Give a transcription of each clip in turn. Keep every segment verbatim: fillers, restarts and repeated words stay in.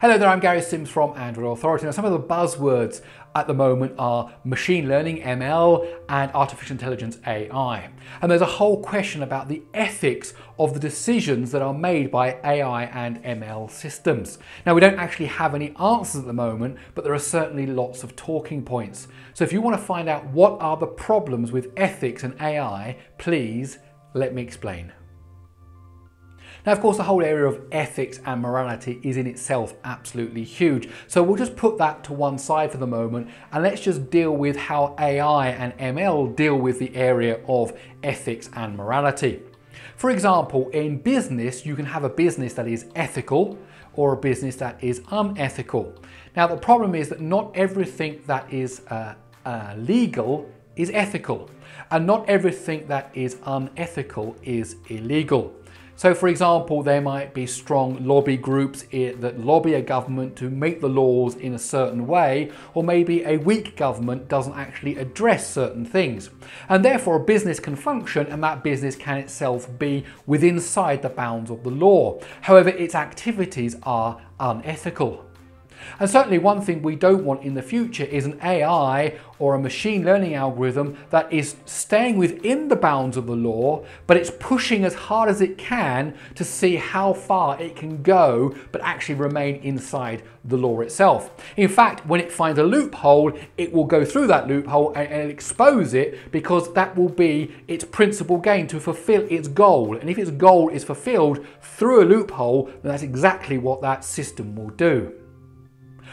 Hello there, I'm Gary Sims from Android Authority. Now, some of the buzzwords at the moment are machine learning, M L, and artificial intelligence, A I. And there's a whole question about the ethics of the decisions that are made by A I and M L systems. Now, we don't actually have any answers at the moment, but there are certainly lots of talking points. So if you want to find out what are the problems with ethics and A I, please let me explain. Now, of course, the whole area of ethics and morality is in itself absolutely huge. So we'll just put that to one side for the moment and let's just deal with how A I and M L deal with the area of ethics and morality. For example, in business, you can have a business that is ethical or a business that is unethical. Now, the problem is that not everything that is uh, uh, legal is ethical, and not everything that is unethical is illegal. So, for example, there might be strong lobby groups that lobby a government to make the laws in a certain way, or maybe a weak government doesn't actually address certain things. And therefore, a business can function, and that business can itself be within inside the bounds of the law. However, its activities are unethical. And certainly one thing we don't want in the future is an A I or a machine learning algorithm that is staying within the bounds of the law, but it's pushing as hard as it can to see how far it can go, but actually remain inside the law itself. In fact, when it finds a loophole, it will go through that loophole and, and expose it, because that will be its principal gain, to fulfill its goal. And if its goal is fulfilled through a loophole, then that's exactly what that system will do.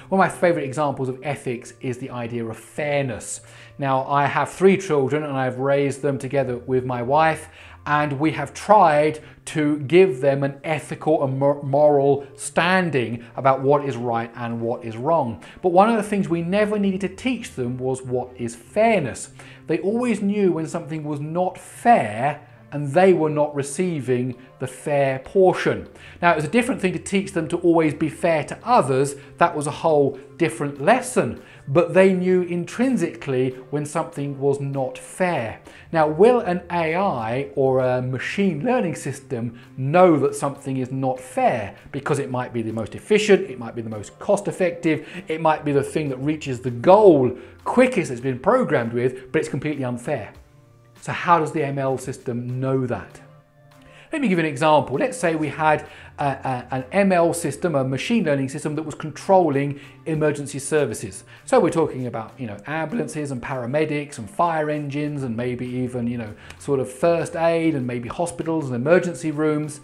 One of my favourite examples of ethics is the idea of fairness. Now, I have three children and I've raised them together with my wife, and we have tried to give them an ethical and moral standing about what is right and what is wrong. But one of the things we never needed to teach them was what is fairness. They always knew when something was not fair, and they were not receiving the fair portion. Now, it was a different thing to teach them to always be fair to others. That was a whole different lesson. But they knew intrinsically when something was not fair. Now, will an A I or a machine learning system know that something is not fair? Because it might be the most efficient, it might be the most cost effective, it might be the thing that reaches the goal quickest it's been programmed with, but it's completely unfair. So how does the M L system know that? Let me give you an example. Let's say we had a, a, an M L system, a machine learning system that was controlling emergency services. So we're talking about, you know, ambulances and paramedics and fire engines, and maybe even, you know, sort of first aid, and maybe hospitals and emergency rooms.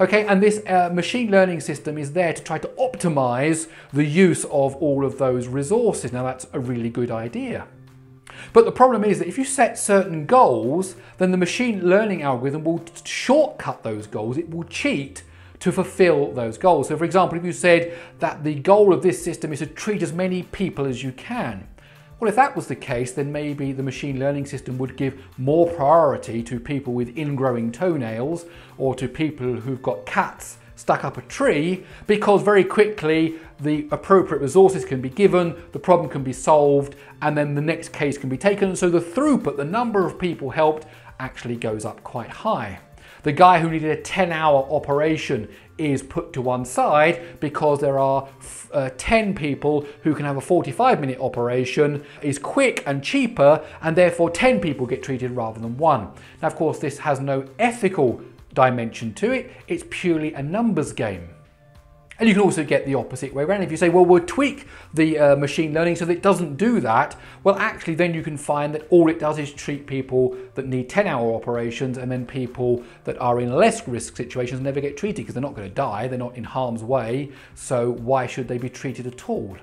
Okay, and this uh, machine learning system is there to try to optimize the use of all of those resources. Now, that's a really good idea. But the problem is that if you set certain goals, then the machine learning algorithm will shortcut those goals. It will cheat to fulfill those goals. So, for example, if you said that the goal of this system is to treat as many people as you can, well, if that was the case, then maybe the machine learning system would give more priority to people with ingrowing toenails, or to people who've got cats stuck up a tree, because very quickly the appropriate resources can be given, the problem can be solved, and then the next case can be taken. And so the throughput, the number of people helped, actually goes up quite high. The guy who needed a ten hour operation is put to one side, because there are uh, ten people who can have a forty-five minute operation, is quick and cheaper, and therefore ten people get treated rather than one. Now, of course, this has no ethical dimension to it. It's purely a numbers game. And you can also get the opposite way around. If you say, well, we'll tweak the uh, machine learning so that it doesn't do that, well, actually, then you can find that all it does is treat people that need ten hour operations, and then people that are in less risk situations never get treated, because they're not going to die, they're not in harm's way, so why should they be treated at all?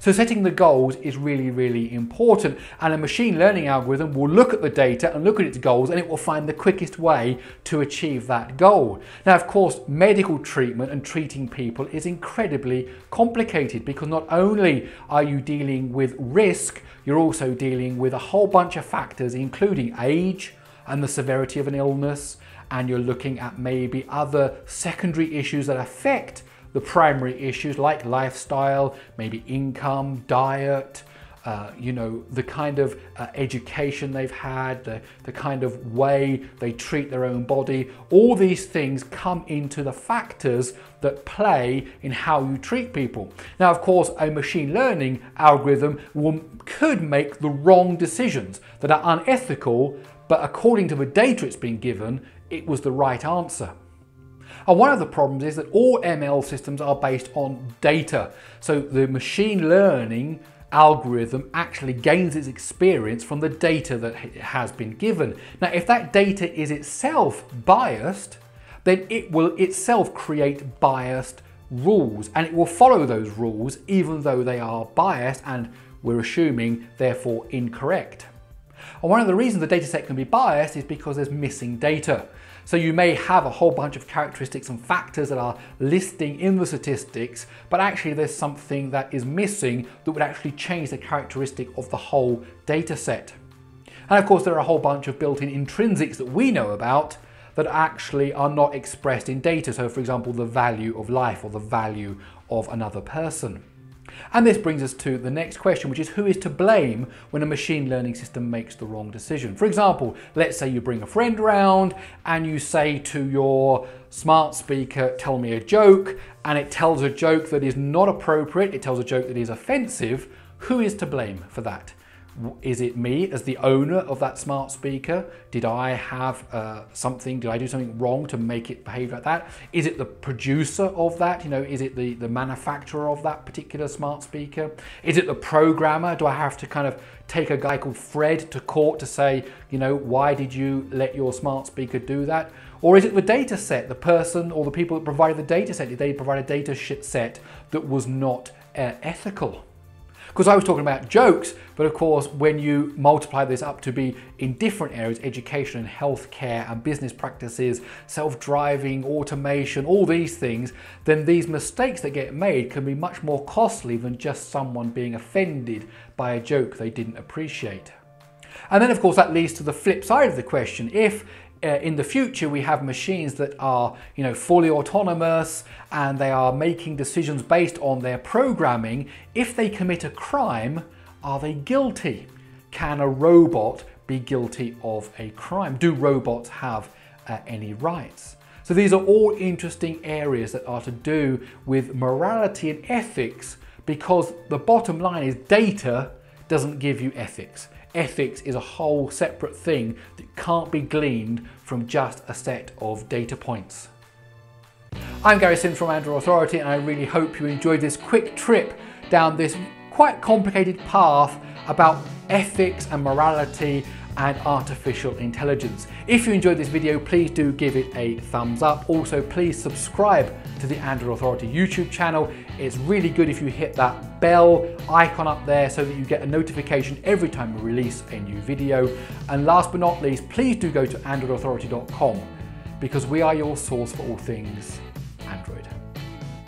So setting the goals is really, really important, and a machine learning algorithm will look at the data and look at its goals, and it will find the quickest way to achieve that goal. Now, of course, medical treatment and treating people is incredibly complicated, because not only are you dealing with risk, you're also dealing with a whole bunch of factors, including age and the severity of an illness, and you're looking at maybe other secondary issues that affect the primary issues, like lifestyle, maybe income, diet, uh, you know, the kind of uh, education they've had, the, the kind of way they treat their own body. All these things come into the factors that play in how you treat people. Now, of course, a machine learning algorithm will, could make the wrong decisions that are unethical, but according to the data it's been given, it was the right answer. And one of the problems is that all M L systems are based on data. So the machine learning algorithm actually gains its experience from the data that has been given. Now, if that data is itself biased, then it will itself create biased rules, and it will follow those rules even though they are biased and, we're assuming, therefore incorrect. And one of the reasons the dataset can be biased is because there's missing data. So you may have a whole bunch of characteristics and factors that are listing in the statistics, but actually there's something that is missing that would actually change the characteristic of the whole data set. And of course there are a whole bunch of built-in intrinsics that we know about that actually are not expressed in data. So for example, the value of life or the value of another person. And this brings us to the next question, which is who is to blame when a machine learning system makes the wrong decision? For example, let's say you bring a friend round and you say to your smart speaker, tell me a joke, and it tells a joke that is not appropriate, it tells a joke that is offensive. Who is to blame for that? Is it me as the owner of that smart speaker? Did I have uh, something, did I do something wrong to make it behave like that? Is it the producer of that? You know, is it the, the manufacturer of that particular smart speaker? Is it the programmer? Do I have to kind of take a guy called Fred to court to say, you know, why did you let your smart speaker do that? Or is it the data set, the person or the people that provided the data set? Did they provide a data set that was not uh, ethical? Because I was talking about jokes, but of course, when you multiply this up to be in different areas, education and healthcare and business practices, self-driving, automation, all these things, then these mistakes that get made can be much more costly than just someone being offended by a joke they didn't appreciate. And then of course, that leads to the flip side of the question. If Uh, in the future we have machines that are, you know, fully autonomous and they are making decisions based on their programming, if they commit a crime, are they guilty? Can a robot be guilty of a crime? Do robots have uh, any rights? So these are all interesting areas that are to do with morality and ethics, because the bottom line is data doesn't give you ethics. Ethics is a whole separate thing that can't be gleaned from just a set of data points. I'm Gary Sims from Android Authority, and I really hope you enjoyed this quick trip down this quite complicated path about ethics and morality and artificial intelligence. If you enjoyed this video, please do give it a thumbs up. Also, please subscribe to the Android Authority YouTube channel. It's really good if you hit that bell icon up there so that you get a notification every time we release a new video. And last but not least, please do go to android authority dot com, because we are your source for all things